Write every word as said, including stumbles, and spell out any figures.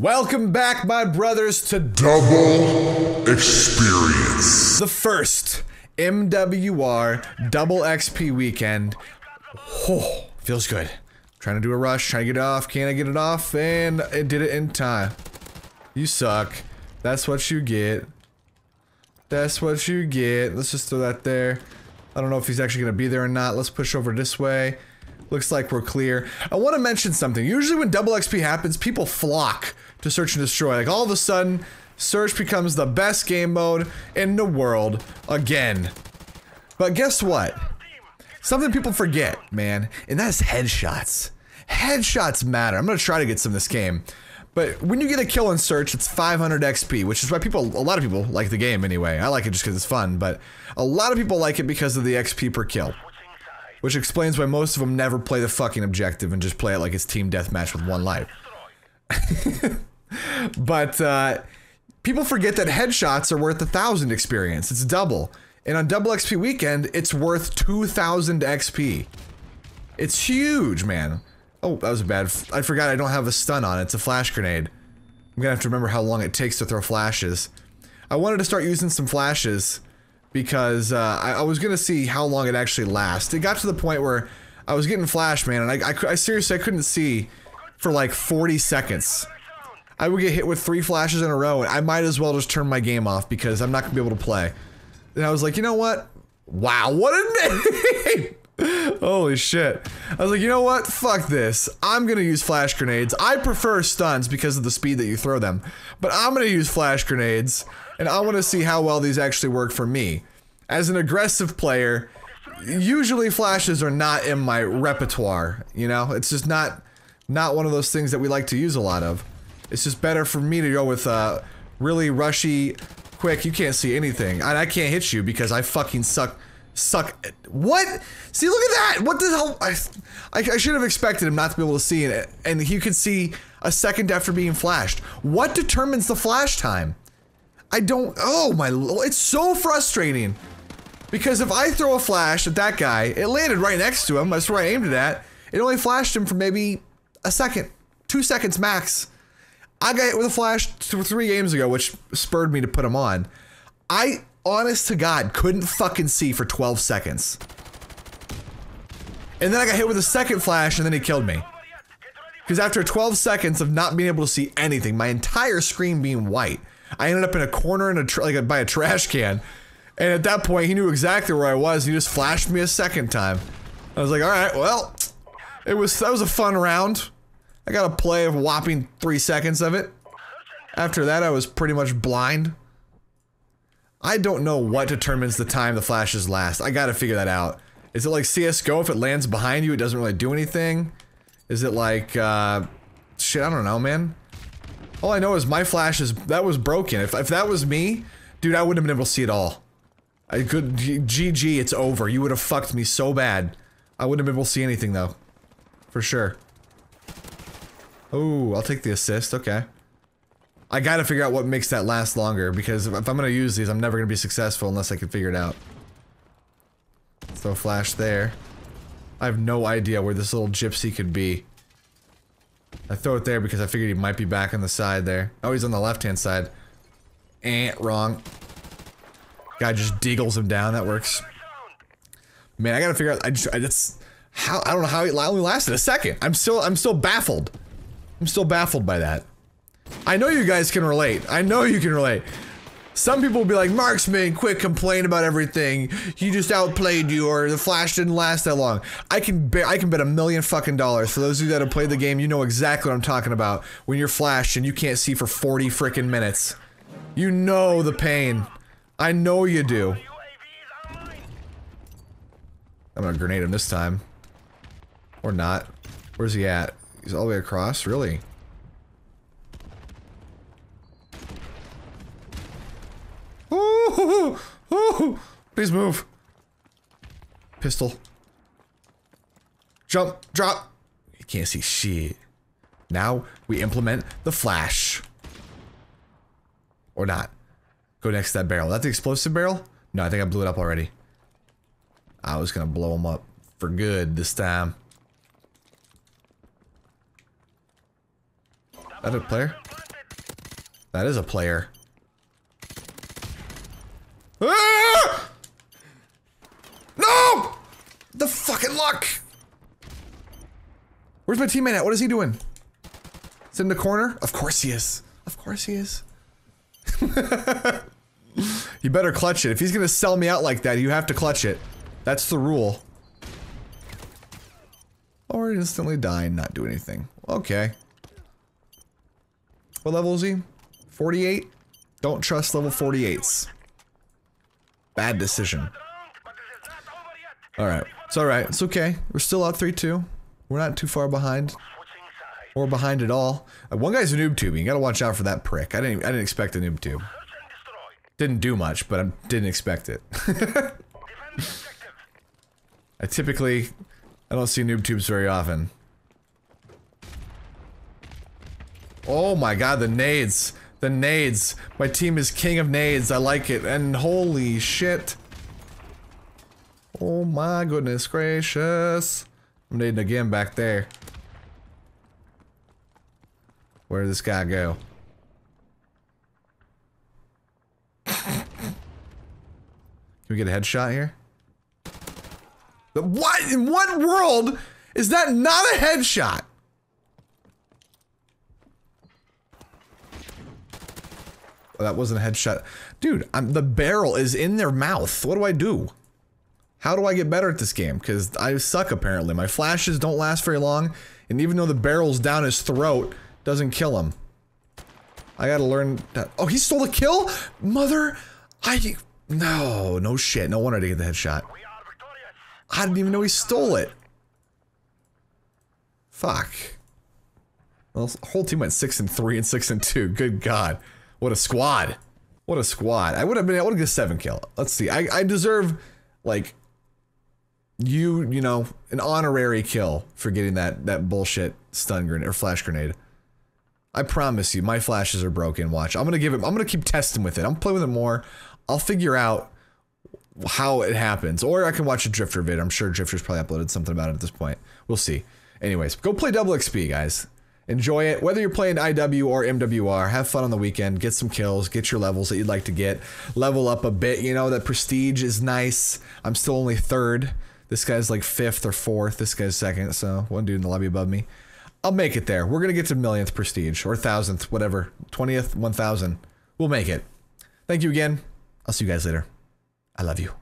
Welcome back, my brothers, to Double Experience. The first M W R Double X P weekend. Oh, feels good. Trying to do a rush, trying to get it off. Can I get it off? And I did it in time. You suck. That's what you get. That's what you get. Let's just throw that there. I don't know if he's actually going to be there or not. Let's push over this way. Looks like we're clear. I want to mention something. Usually when double X P happens, people flock to Search and Destroy. Like all of a sudden, Search becomes the best game mode in the world again. But guess what? Something people forget, man, and that's headshots. Headshots matter. I'm gonna try to get some this game. But when you get a kill in Search, it's five hundred X P, which is why people, a lot of people like the game anyway. I like it just because it's fun, but a lot of people like it because of the X P per kill. Which explains why most of them never play the fucking objective and just play it like it's team deathmatch with one life. But uh, people forget that headshots are worth a thousand experience. It's double, and on double X P weekend, it's worth two thousand X P. It's huge, man. Oh, that was a bad. F I forgot I don't have a stun on it. It's a flash grenade. I'm gonna have to remember how long it takes to throw flashes. I wanted to start using some flashes. Because uh, I, I was gonna see how long it actually lasts. It got to the point where I was getting flash, man, and I, I, I seriously I couldn't see for like forty seconds. I would get hit with three flashes in a row, and I might as well just turn my game off because I'm not gonna be able to play. And I was like, you know what? Wow, what a name! Holy shit. I was like, you know what? Fuck this. I'm gonna use flash grenades. I prefer stuns because of the speed that you throw them. But I'm gonna use flash grenades, and I want to see how well these actually work for me. As an aggressive player, usually flashes are not in my repertoire, you know? It's just not not one of those things that we like to use a lot of. It's just better for me to go with uh, really rushy, quick, you can't see anything. And I can't hit you because I fucking suck. Suck. What? See, look at that! What the hell? I, I, I should have expected him not to be able to see it, and he could see a second after being flashed. What determines the flash time? I don't. Oh my! It's so frustrating because if I throw a flash at that guy, it landed right next to him. That's where I aimed it at. It only flashed him for maybe a second, two seconds max. I got hit with a flash two, three games ago, which spurred me to put him on. I. Honest to God, couldn't fucking see for twelve seconds. And then I got hit with a second flash and then he killed me. Because after twelve seconds of not being able to see anything, my entire screen being white, I ended up in a corner in a tr like a, by a trash can. And at that point, he knew exactly where I was. He just flashed me a second time. I was like, all right, well, it was that was a fun round. I got a play of whopping three seconds of it. After that, I was pretty much blind. I don't know what determines the time the flashes last. I gotta figure that out. Is it like C S G O? If it lands behind you, it doesn't really do anything? Is it like, uh... shit, I don't know, man. All I know is my flashes, that was broken. If, if that was me, dude, I wouldn't have been able to see it all. I could, G G, it's over. You would have fucked me so bad. I wouldn't have been able to see anything, though. For sure. Ooh, I'll take the assist, okay. I gotta figure out what makes that last longer, because if I'm gonna use these, I'm never gonna be successful unless I can figure it out. So flash there. I have no idea where this little gypsy could be. I throw it there because I figured he might be back on the side there. Oh, he's on the left-hand side. Eh, wrong. Guy just deagles him down, that works. Man, I gotta figure out, I just, I just how, I don't know how he only lasted a second. I'm still, I'm still baffled. I'm still baffled by that. I know you guys can relate. I know you can relate. Some people will be like, Marksman, quit, complain about everything. He just outplayed you, or the flash didn't last that long. I can bet, I can bet a million fucking dollars. For those of you that have played the game, you know exactly what I'm talking about. When you're flashed and you can't see for forty frickin' minutes. You know the pain. I know you do. I'm gonna grenade him this time. Or not. Where's he at? He's all the way across? Really? Ooh, ooh, ooh, please move. Pistol. Jump, drop. You can't see shit. Now we implement the flash. Or not. Go next to that barrel. Is that the explosive barrel? No, I think I blew it up already. I was gonna blow him up for good this time. Is that a player? That is a player. Ah! No! The fucking luck! Where's my teammate at? What is he doing? Is he in the corner? Of course he is. Of course he is. You better clutch it. If he's gonna sell me out like that, you have to clutch it. That's the rule. Or instantly die and not do anything. Okay. What level is he? forty-eight? Don't trust level forty-eights. Bad decision. Alright. It's alright. It's okay. We're still out three two. We're not too far behind. Or behind at all. Uh, one guy's a noob tubing. You gotta watch out for that prick. I didn't I didn't expect a noob tube. Didn't do much, but I didn't expect it. I typically... I don't see noob tubes very often. Oh my god, the nades. The nades. My team is king of nades. I like it. And holy shit. Oh my goodness gracious. I'm nading again back there. Where did this guy go? Can we get a headshot here? The what? In what world is that not a headshot? Oh, that wasn't a headshot. Dude, I'm, the barrel is in their mouth. What do I do? How do I get better at this game? Because I suck apparently. My flashes don't last very long. And even though the barrel's down his throat, doesn't kill him. I gotta learn that. Oh, he stole the kill? Mother... I... No, no shit. No wonder they get the headshot. I didn't even know he stole it. Fuck. Well, whole team went six and three and six and two. Good God, what a squad! What a squad! I would have been. I would have got a seven kill. Let's see. I I deserve like you you know an honorary kill for getting that that bullshit stun grenade or flash grenade. I promise you, my flashes are broken. Watch. I'm gonna give him. I'm gonna keep testing with it. I'm playing with it more. I'll figure out how it happens, or I can watch a Drifter vid. I'm sure Drifter's probably uploaded something about it at this point. We'll see. Anyways, go play Double X P, guys. Enjoy it. Whether you're playing I W or M W R, have fun on the weekend. Get some kills. Get your levels that you'd like to get. Level up a bit. You know, that prestige is nice. I'm still only third. This guy's like fifth or fourth. This guy's second. So one dude in the lobby above me. I'll make it there. We're going to get to millionth prestige or thousandth, whatever. twentieth, one thousand. We'll make it. Thank you again. I'll see you guys later. I love you.